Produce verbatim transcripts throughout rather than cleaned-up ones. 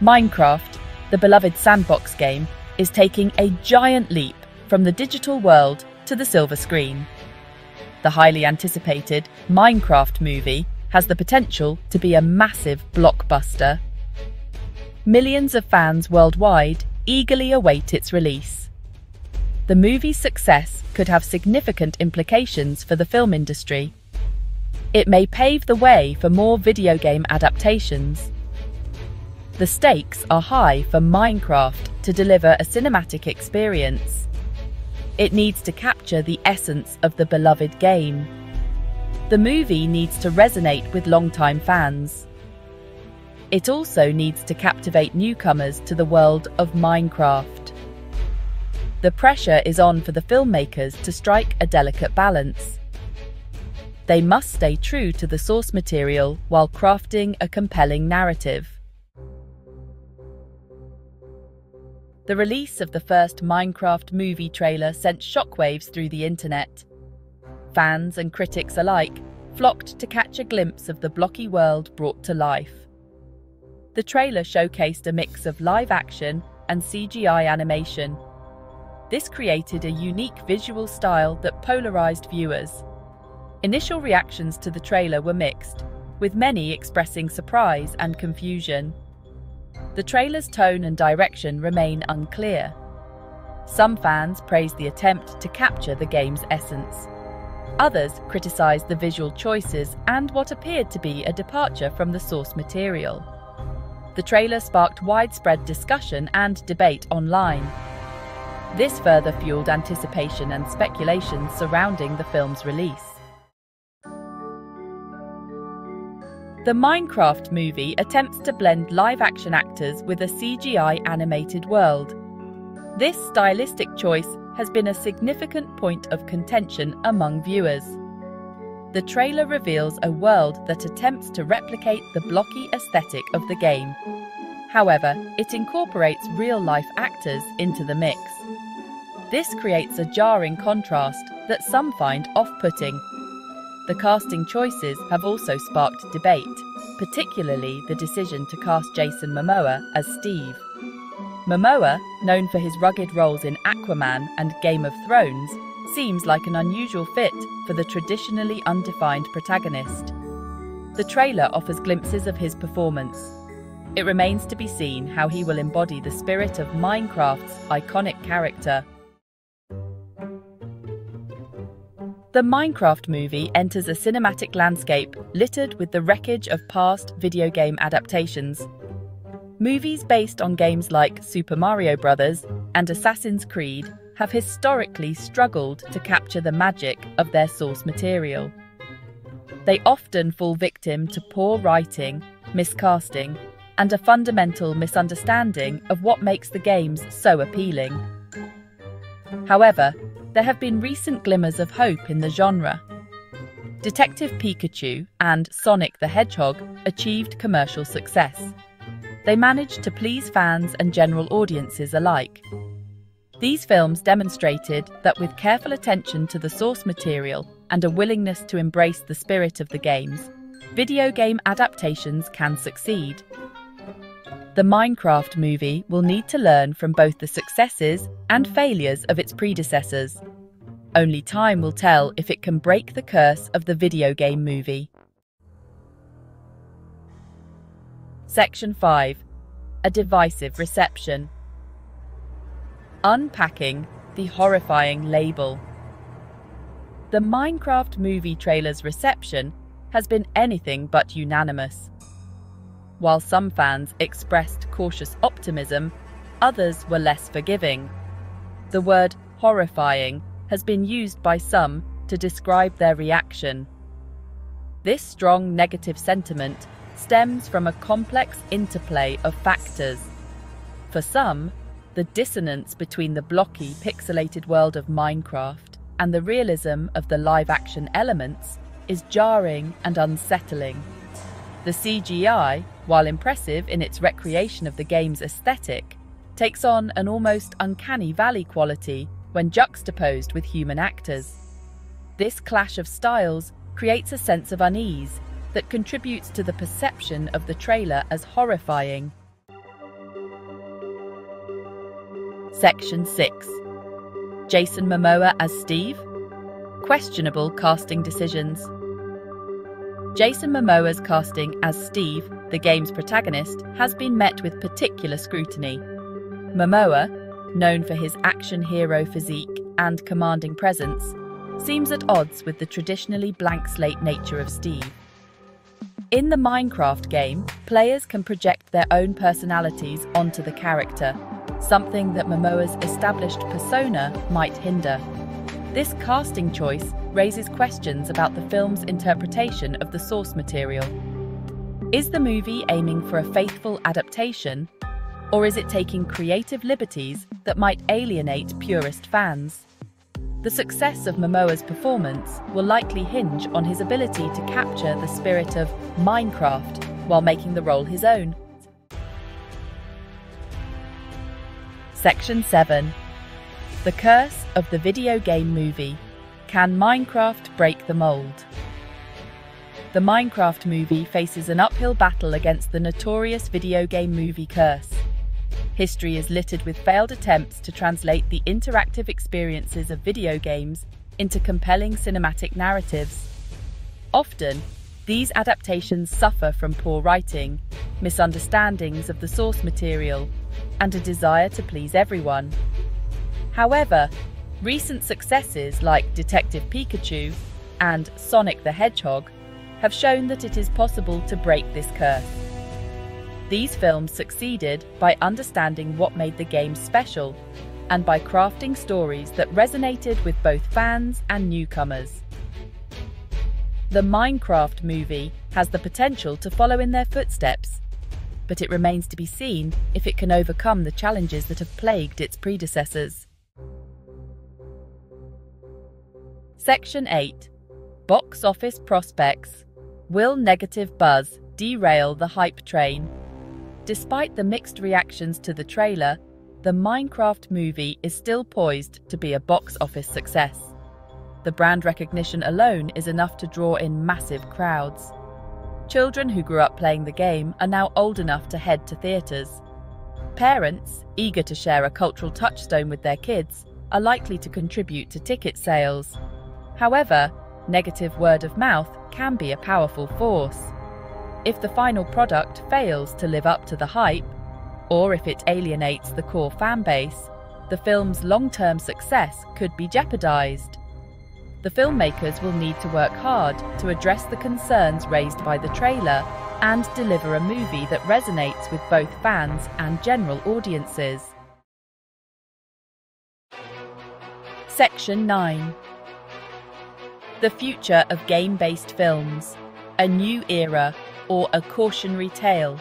Minecraft, the beloved sandbox game, is taking a giant leap from the digital world to the silver screen. The highly anticipated Minecraft movie has the potential to be a massive blockbuster. Millions of fans worldwide eagerly await its release. The movie's success could have significant implications for the film industry. It may pave the way for more video game adaptations. The stakes are high for Minecraft to deliver a cinematic experience. It needs to capture the essence of the beloved game. The movie needs to resonate with longtime fans. It also needs to captivate newcomers to the world of Minecraft. The pressure is on for the filmmakers to strike a delicate balance. They must stay true to the source material while crafting a compelling narrative. The release of the first Minecraft movie trailer sent shockwaves through the internet. Fans and critics alike flocked to catch a glimpse of the blocky world brought to life. The trailer showcased a mix of live action and C G I animation. This created a unique visual style that polarized viewers. Initial reactions to the trailer were mixed, with many expressing surprise and confusion. The trailer's tone and direction remain unclear. Some fans praised the attempt to capture the game's essence. Others criticized the visual choices and what appeared to be a departure from the source material. The trailer sparked widespread discussion and debate online. This further fueled anticipation and speculation surrounding the film's release. The Minecraft movie attempts to blend live-action actors with a C G I animated world. This stylistic choice has been a significant point of contention among viewers. The trailer reveals a world that attempts to replicate the blocky aesthetic of the game. However, it incorporates real-life actors into the mix. This creates a jarring contrast that some find off-putting. The casting choices have also sparked debate, particularly the decision to cast Jason Momoa as Steve. Momoa, known for his rugged roles in Aquaman and Game of Thrones, seems like an unusual fit for the traditionally undefined protagonist. The trailer offers glimpses of his performance. It remains to be seen how he will embody the spirit of Minecraft's iconic character. The Minecraft movie enters a cinematic landscape littered with the wreckage of past video game adaptations. Movies based on games like Super Mario Bros. And Assassin's Creed have historically struggled to capture the magic of their source material. They often fall victim to poor writing, miscasting, and a fundamental misunderstanding of what makes the games so appealing. However, there have been recent glimmers of hope in the genre. Detective Pikachu and Sonic the Hedgehog achieved commercial success. They managed to please fans and general audiences alike. These films demonstrated that with careful attention to the source material and a willingness to embrace the spirit of the games, video game adaptations can succeed. The Minecraft movie will need to learn from both the successes and failures of its predecessors. Only time will tell if it can break the curse of the video game movie. Section five. A divisive reception. Unpacking the horrifying label. The Minecraft movie trailer's reception has been anything but unanimous. While some fans expressed cautious optimism, others were less forgiving. The word horrifying has been used by some to describe their reaction. This strong negative sentiment stems from a complex interplay of factors. For some, the dissonance between the blocky, pixelated world of Minecraft and the realism of the live-action elements is jarring and unsettling. The C G I, while impressive in its recreation of the game's aesthetic, takes on an almost uncanny valley quality when juxtaposed with human actors. This clash of styles creates a sense of unease that contributes to the perception of the trailer as horrifying. Section six. Jason Momoa as Steve? Questionable casting decisions. Jason Momoa's casting as Steve, the game's protagonist, has been met with particular scrutiny. Momoa, known for his action hero physique and commanding presence, seems at odds with the traditionally blank slate nature of Steve. In the Minecraft game, players can project their own personalities onto the character, something that Momoa's established persona might hinder. This casting choice raises questions about the film's interpretation of the source material. Is the movie aiming for a faithful adaptation, or is it taking creative liberties that might alienate purist fans? The success of Momoa's performance will likely hinge on his ability to capture the spirit of Minecraft while making the role his own. Section seven. The curse of the video game movie. Can Minecraft break the mold? The Minecraft movie faces an uphill battle against the notorious video game movie curse. History is littered with failed attempts to translate the interactive experiences of video games into compelling cinematic narratives. Often, these adaptations suffer from poor writing, misunderstandings of the source material, and a desire to please everyone. However, recent successes like Detective Pikachu and Sonic the Hedgehog have shown that it is possible to break this curse. These films succeeded by understanding what made the game special and by crafting stories that resonated with both fans and newcomers. The Minecraft movie has the potential to follow in their footsteps, but it remains to be seen if it can overcome the challenges that have plagued its predecessors. Section eight. Box office prospects. Will negative buzz derail the hype train? Despite the mixed reactions to the trailer, the Minecraft movie is still poised to be a box office success. The brand recognition alone is enough to draw in massive crowds. Children who grew up playing the game are now old enough to head to theaters. Parents, eager to share a cultural touchstone with their kids, are likely to contribute to ticket sales. However, negative word of mouth can be a powerful force. If the final product fails to live up to the hype, or if it alienates the core fanbase, the film's long-term success could be jeopardized. The filmmakers will need to work hard to address the concerns raised by the trailer and deliver a movie that resonates with both fans and general audiences. Section nine. The future of game-based films. A new era, or a cautionary tale.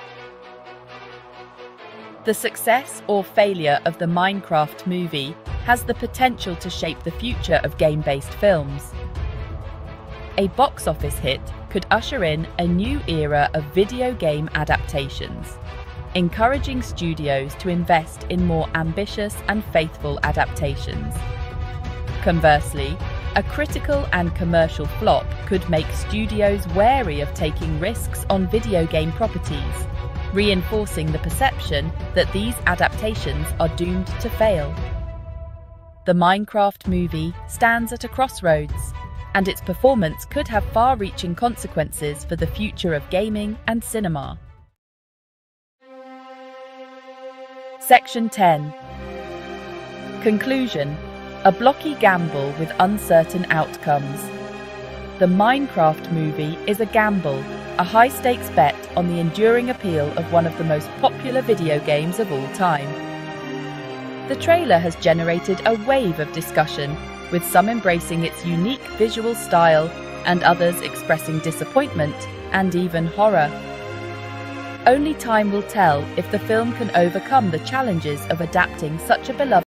The success or failure of the Minecraft movie has the potential to shape the future of game-based films. A box office hit could usher in a new era of video game adaptations, encouraging studios to invest in more ambitious and faithful adaptations. Conversely, a critical and commercial flop could make studios wary of taking risks on video game properties, reinforcing the perception that these adaptations are doomed to fail. The Minecraft movie stands at a crossroads, and its performance could have far-reaching consequences for the future of gaming and cinema. Section ten. Conclusion. A blocky gamble with uncertain outcomes. The Minecraft movie is a gamble, a high-stakes bet on the enduring appeal of one of the most popular video games of all time. The trailer has generated a wave of discussion, with some embracing its unique visual style and others expressing disappointment and even horror. Only time will tell if the film can overcome the challenges of adapting such a beloved